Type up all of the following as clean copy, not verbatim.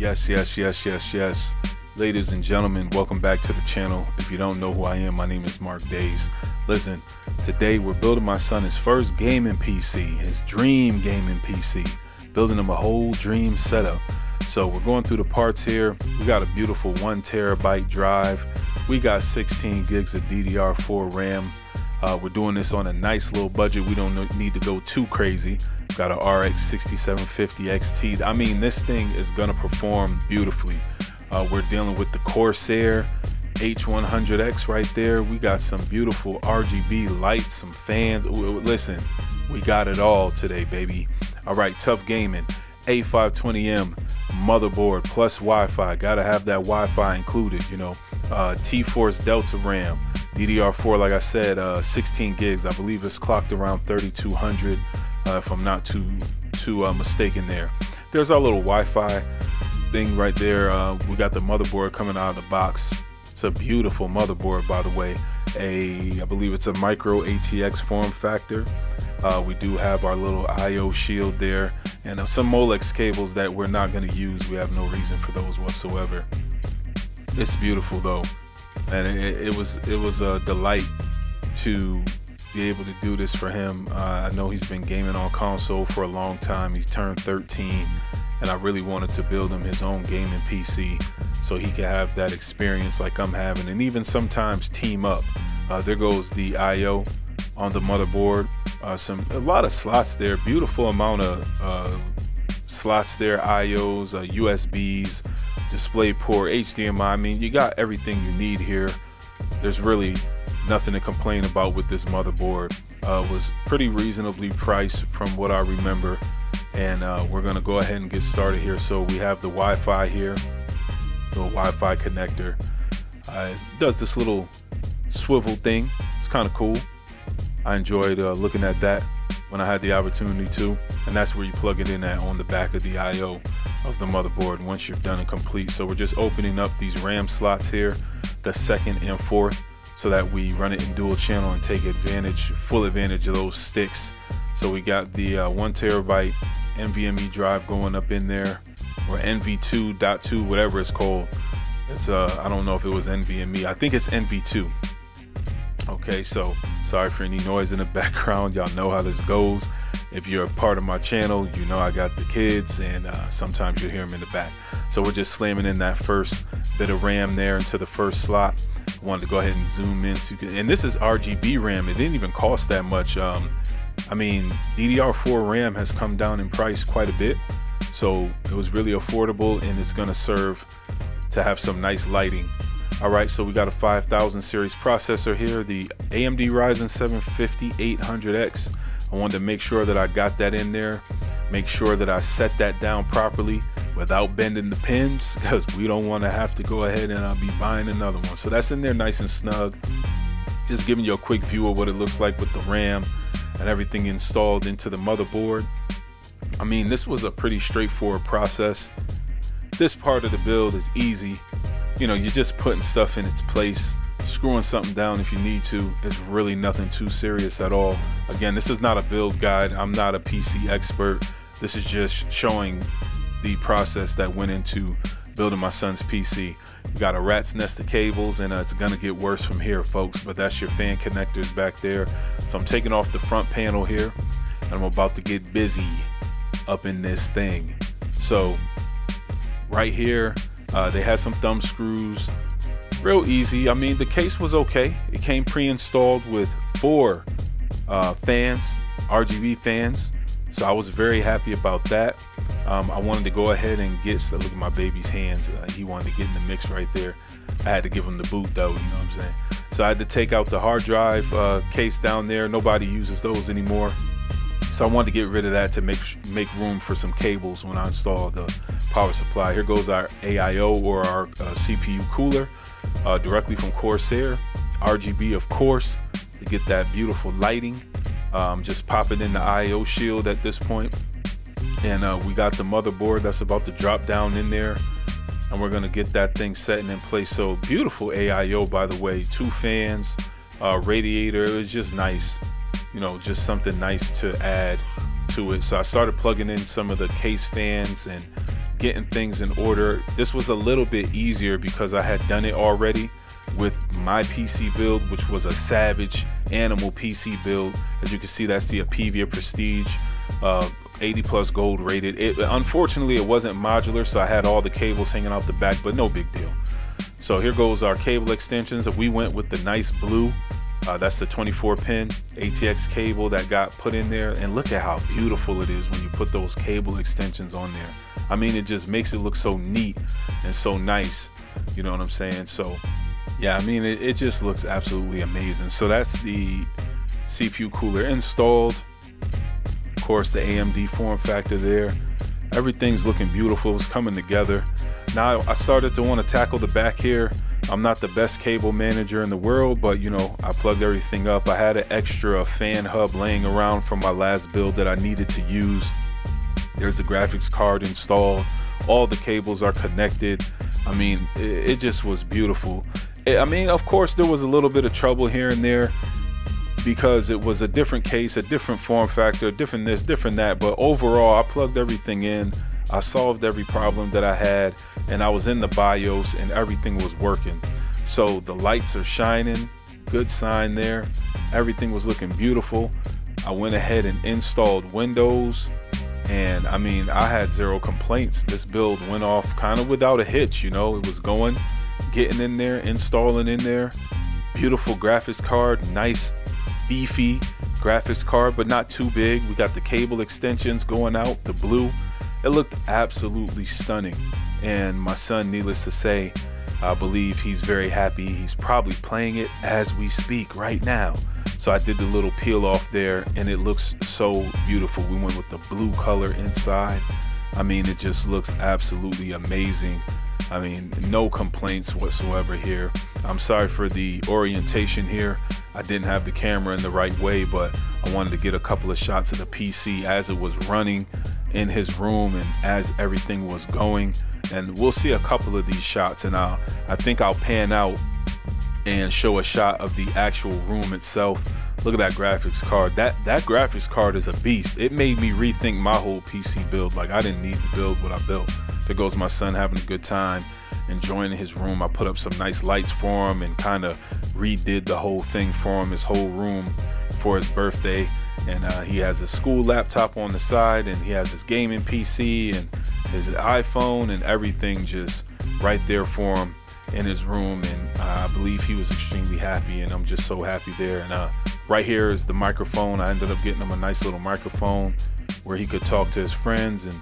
Yes, ladies and gentlemen, welcome back to the channel. If you don't know who I am, my name is Mark Days. Listen, today we're building my son his first gaming PC, his dream gaming PC, building him a whole dream setup. So we're going through the parts here. We got a beautiful 1 terabyte drive. We got 16 gigs of DDR4 RAM. We're doing this on a nice little budget. We don't need to go too crazy. Got an RX 6750 XT. I mean, this thing is gonna perform beautifully. We're dealing with the Corsair H100X right there. We got some beautiful RGB lights, some fans. Ooh, listen, we got it all today, baby. All right, TUF Gaming A520M motherboard plus Wi-Fi. Gotta have that Wi-Fi included, you know. T-Force Delta RAM, DDR4, like I said, 16 gigs. I believe it's clocked around 3200. If I'm not too mistaken there. There's our little Wi-Fi thing right there. We got the motherboard coming out of the box. It's a beautiful motherboard, by the way. I believe it's a micro ATX form factor. We do have our little IO shield there and some Molex cables that we're not going to use. We have no reason for those whatsoever. It's beautiful though, and it was a delight to be able to do this for him. I know he's been gaming on console for a long time. He's turned 13, and I really wanted to build him his own gaming PC so he could have that experience like I'm having, and even sometimes team up. There goes the IO on the motherboard. A lot of slots there, beautiful amount of slots there, IOs, USBs, DisplayPort, HDMI. I mean, you got everything you need here. There's really nothing to complain about with this motherboard. Was pretty reasonably priced from what I remember, and we're gonna go ahead and get started here. So we have the Wi-Fi here, the Wi-Fi connector. It does this little swivel thing. It's kind of cool. I enjoyed looking at that when I had the opportunity to, and that's where you plug it in at, on the back of the IO of the motherboard once you're done and complete. So we're just opening up these RAM slots here, the second and fourth, so that we run it in dual channel and take advantage, full advantage of those sticks. So we got the 1 terabyte NVMe drive going up in there, or NV2.2, whatever it's called. It's I don't know if it was NVMe. I think it's NV2. Okay, so sorry for any noise in the background. Y'all know how this goes. If you're a part of my channel, you know I got the kids, and sometimes you'll hear them in the back. So we're just slamming in that first bit of RAM there into the first slot. Wanted to go ahead and zoom in so you can, and this is RGB RAM. It didn't even cost that much. I mean, DDR4 RAM has come down in price quite a bit, so it was really affordable, and it's gonna serve to have some nice lighting. All right, so we got a 5000 series processor here, the AMD Ryzen 7 5800X. I wanted to make sure that I got that in there, make sure that I set that down properly without bending the pins, because we don't want to have to go ahead and be buying another one. So that's in there nice and snug. Just giving you a quick view of what it looks like with the RAM and everything installed into the motherboard. I mean, this was a pretty straightforward process. This part of the build is easy. You know, you're just putting stuff in its place, screwing something down if you need to. It's really nothing too serious at all. Again, this is not a build guide. I'm not a PC expert. This is just showing the process that went into building my son's PC. We got a rat's nest of cables, and it's gonna get worse from here, folks, but that's your fan connectors back there. So I'm taking off the front panel here, and I'm about to get busy up in this thing. So right here, they had some thumb screws, real easy. I mean, the case was okay. It came pre-installed with 4 fans, RGB fans. So I was very happy about that. I wanted to go ahead and get, so look at my baby's hands. He wanted to get in the mix right there. I had to give him the boot though, you know what I'm saying? So I had to take out the hard drive case down there. Nobody uses those anymore. So I wanted to get rid of that to make room for some cables when I install the power supply. Here goes our AIO, or our CPU cooler, directly from Corsair. RGB, of course, to get that beautiful lighting. Just popping in the IO shield at this point. And we got the motherboard that's about to drop down in there, and we're gonna get that thing set and in place. So beautiful AIO, by the way, 2 fans, radiator. It was just nice, you know, just something nice to add to it. So I started plugging in some of the case fans and getting things in order. This was a little bit easier because I had done it already with my PC build, which was a Savage Animal PC build. As you can see, that's the Apevia Prestige 80 plus gold rated. Unfortunately, it wasn't modular, so I had all the cables hanging out the back, but no big deal. So here goes our cable extensions. We went with the nice blue. That's the 24-pin ATX cable that got put in there. And look at how beautiful it is when you put those cable extensions on there. I mean, it just makes it look so neat and so nice. You know what I'm saying? So, yeah, I mean, it just looks absolutely amazing. So that's the CPU cooler installed. Of course, the AMD form factor there. Everything's looking beautiful. It's coming together. Now, I started to want to tackle the back here. I'm not the best cable manager in the world, but you know, I plugged everything up. I had an extra fan hub laying around from my last build that I needed to use. There's the graphics card installed. All the cables are connected. I mean, it just was beautiful. I mean, of course, there was a little bit of trouble here and there because it was a different case, a different form factor, different this, different that. But overall, I plugged everything in. I solved every problem that I had, and I was in the BIOS and everything was working. So the lights are shining, good sign there. Everything was looking beautiful. I went ahead and installed Windows, and I mean, I had zero complaints. This build went off kind of without a hitch, you know. It was going, getting in there, installing in there. Beautiful graphics card, nice beefy graphics card, but not too big. We got the cable extensions going out, the blue. It looked absolutely stunning, and my son, needless to say, I believe he's very happy. He's probably playing it as we speak right now. So I did the little peel off there, and it looks so beautiful. We went with the blue color inside. I mean, it just looks absolutely amazing. I mean, no complaints whatsoever here. I'm sorry for the orientation here. I didn't have the camera in the right way, but I wanted to get a couple of shots of the PC as it was running in his room and as everything was going. And we'll see a couple of these shots, and I think I'll pan out and show a shot of the actual room itself. Look at that graphics card. That graphics card is a beast. It made me rethink my whole PC build. Like, I didn't need to build what I built. There goes my son having a good time, enjoying his room. I put up some nice lights for him and kind of redid the whole thing for him, his whole room, for his birthday. And he has his school laptop on the side, and he has his gaming PC and his iPhone and everything just right there for him in his room. And I believe he was extremely happy, and I'm just so happy there. And right here is the microphone. I ended up getting him a nice little microphone where he could talk to his friends and,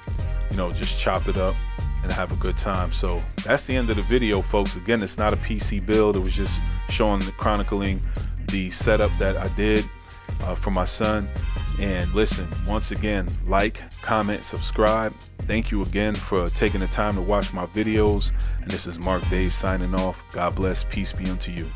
you know, just chop it up and have a good time. So that's the end of the video, folks. Again, it's not a PC build. It was just showing the chronicling the setup that I did for my son. And listen, once again, like, comment, subscribe. Thank you again for taking the time to watch my videos. And this is Mark Day signing off. God bless. Peace be unto you.